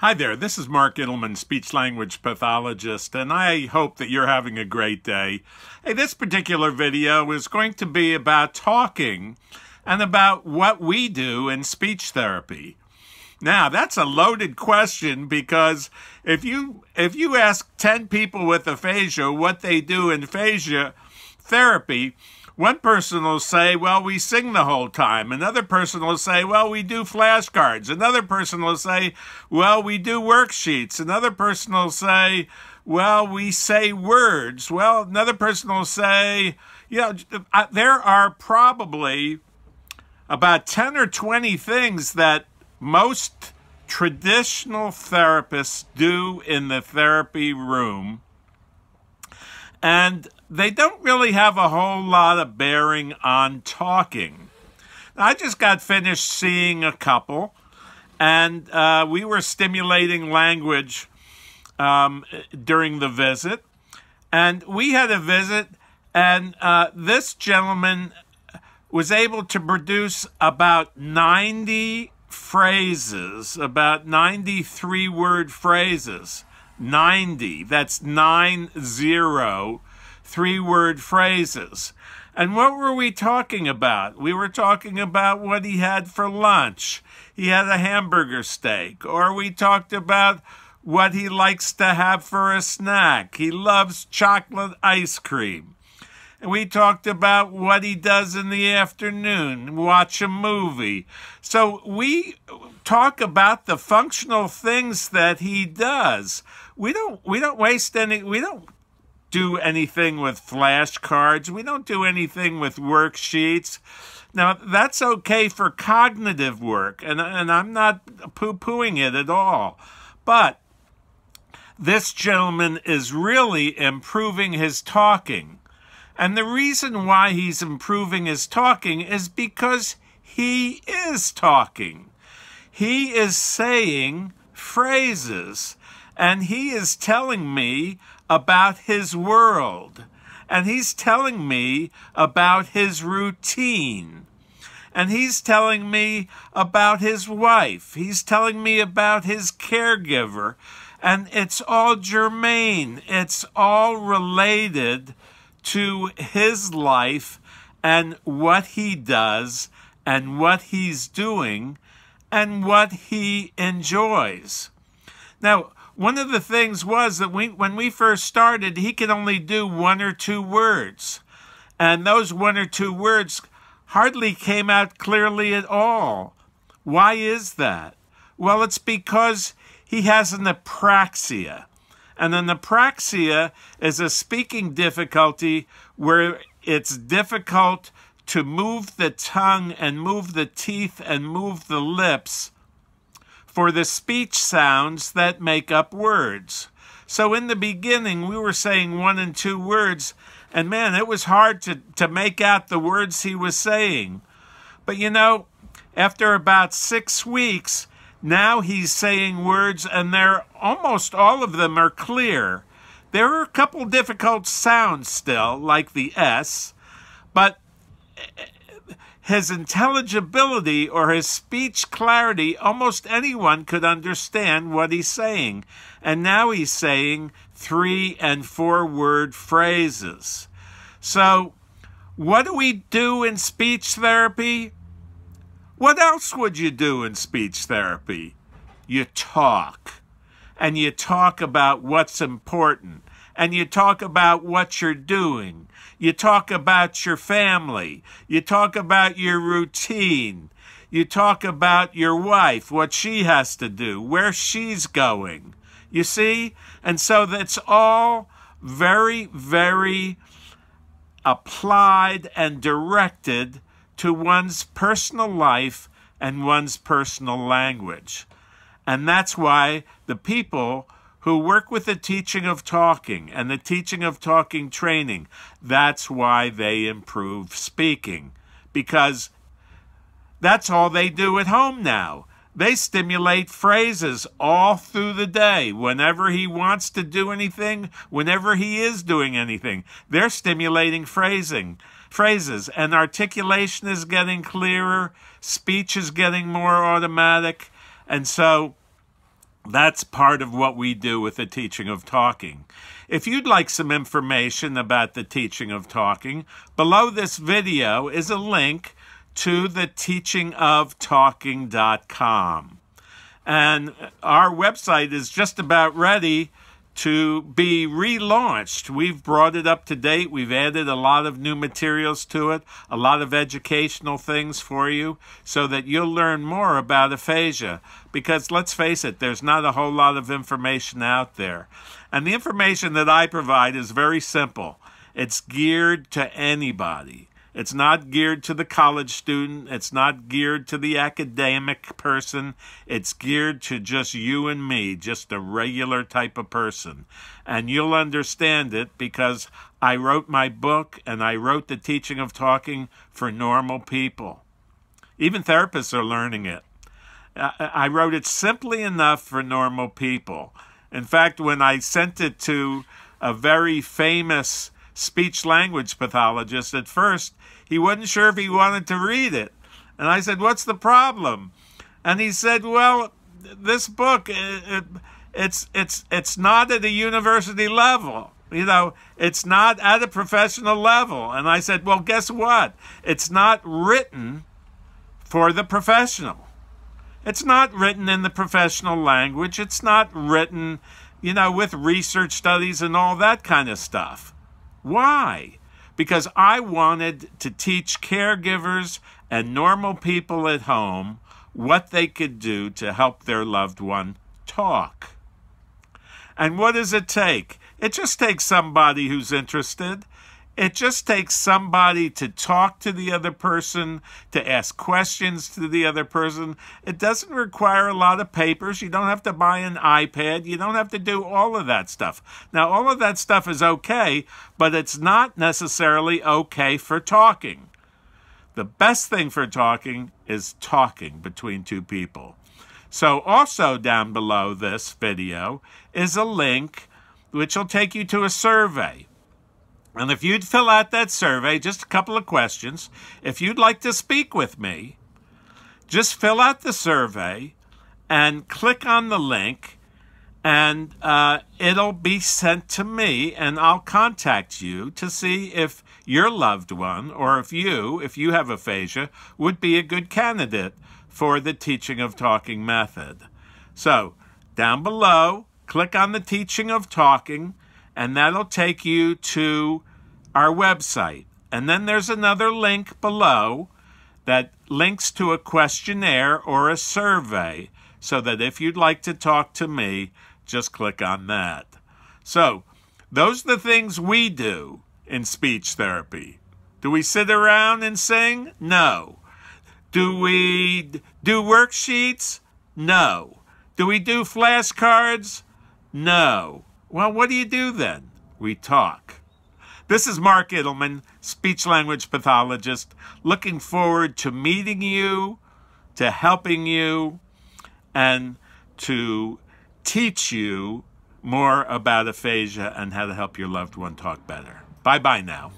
Hi there, this is Mark Ittleman, speech-language pathologist, and I hope that you're having a great day. Hey, this particular video is going to be about talking and about what we do in speech therapy. Now, that's a loaded question because if you ask 10 people with aphasia what they do in aphasia therapy, one person will say, well, we sing the whole time. Another person will say, well, we do flashcards. Another person will say, well, we do worksheets. Another person will say, well, we say words. Well, another person will say, you know, there are probably about 10 or 20 things that most traditional therapists do in the therapy room. And they don't really have a whole lot of bearing on talking. Now, I just got finished seeing a couple, and we were stimulating language during the visit. And we had a visit, and this gentleman was able to produce about 90 phrases, about 90 three-word phrases. 90, that's 90 three-word phrases. And what were we talking about? We were talking about what he had for lunch. He had a hamburger steak. Or we talked about what he likes to have for a snack. He loves chocolate ice cream. And we talked about what he does in the afternoon, watch a movie. So we talk about the functional things that he does. We don't do anything with flashcards. We don't do anything with worksheets. Now, that's okay for cognitive work, and I'm not poo-pooing it at all. But this gentleman is really improving his talking. And the reason why he's improving his talking is because he is talking. He is saying phrases, and he is telling me about his world, and he's telling me about his routine, and he's telling me about his wife, he's telling me about his caregiver, and it's all germane, it's all related to his life and what he does and what he's doing and what he enjoys. Now, one of the things was that when we first started, he could only do one or two words. And those one or two words hardly came out clearly at all. Why is that? Well, it's because he has an apraxia. And an apraxia is a speaking difficulty where it's difficult to move the tongue and move the teeth and move the lips for the speech sounds that make up words. So in the beginning, we were saying one and two words, and man, it was hard to make out the words he was saying. But you know, after about 6 weeks, now he's saying words, and they're almost all of them are clear. There are a couple difficult sounds still, like the S, but his intelligibility or his speech clarity, almost anyone could understand what he's saying. And now he's saying 3- and 4-word phrases. So what do we do in speech therapy? What else would you do in speech therapy? You talk. And you talk about what's important. And you talk about what you're doing. You talk about your family. You talk about your routine. You talk about your wife, what she has to do, where she's going. You see? And so that's all very, very applied and directed to one's personal life and one's personal language. And that's why the people who work with the teaching of talking and the teaching of talking training, that's why they improve speaking, because that's all they do at home now. They stimulate phrases all through the day. Whenever he wants to do anything, whenever he is doing anything, they're stimulating phrases, and articulation is getting clearer, speech is getting more automatic, and so That's part of what we do with the Teaching of Talking. If you'd like some information about the Teaching of Talking, below this video is a link to theteachingoftalking.com. And our website is just about ready to be relaunched. We've brought it up to date. We've added a lot of new materials to it, a lot of educational things for you so that you'll learn more about aphasia. Because let's face it, there's not a whole lot of information out there. And the information that I provide is very simple. It's geared to anybody. It's not geared to the college student. It's not geared to the academic person. It's geared to just you and me, just a regular type of person. And you'll understand it because I wrote my book and I wrote The Teaching of Talking for normal people. Even therapists are learning it. I wrote it simply enough for normal people. In fact, when I sent it to a very famous speech-language pathologist at first, he wasn't sure if he wanted to read it. And I said, what's the problem? And he said, well, this book, it's not at a university level. You know, it's not at a professional level. And I said, well, guess what? It's not written for the professional. It's not written in the professional language. It's not written, you know, with research studies and all that kind of stuff. Why? Because I wanted to teach caregivers and normal people at home what they could do to help their loved one talk. And what does it take? It just takes somebody who's interested. It just takes somebody to talk to the other person, to ask questions to the other person. It doesn't require a lot of papers. You don't have to buy an iPad. You don't have to do all of that stuff. Now, all of that stuff is okay, but it's not necessarily okay for talking. The best thing for talking is talking between two people. So also down below this video is a link which will take you to a survey. And if you'd fill out that survey, just a couple of questions, if you'd like to speak with me, just fill out the survey and click on the link, and it'll be sent to me, and I'll contact you to see if your loved one, or if you have aphasia, would be a good candidate for the Teaching of Talking method. So down below, click on the Teaching of Talking, and that'll take you to our website. And then there's another link below that links to a questionnaire or a survey, so that if you'd like to talk to me, just click on that. So those are the things we do in speech therapy. Do we sit around and sing? No. Do we do worksheets? No. Do we do flashcards? No. Well, what do you do then? We talk. This is Mark Ittleman, speech-language pathologist, looking forward to meeting you, to helping you, and to teach you more about aphasia and how to help your loved one talk better. Bye-bye now.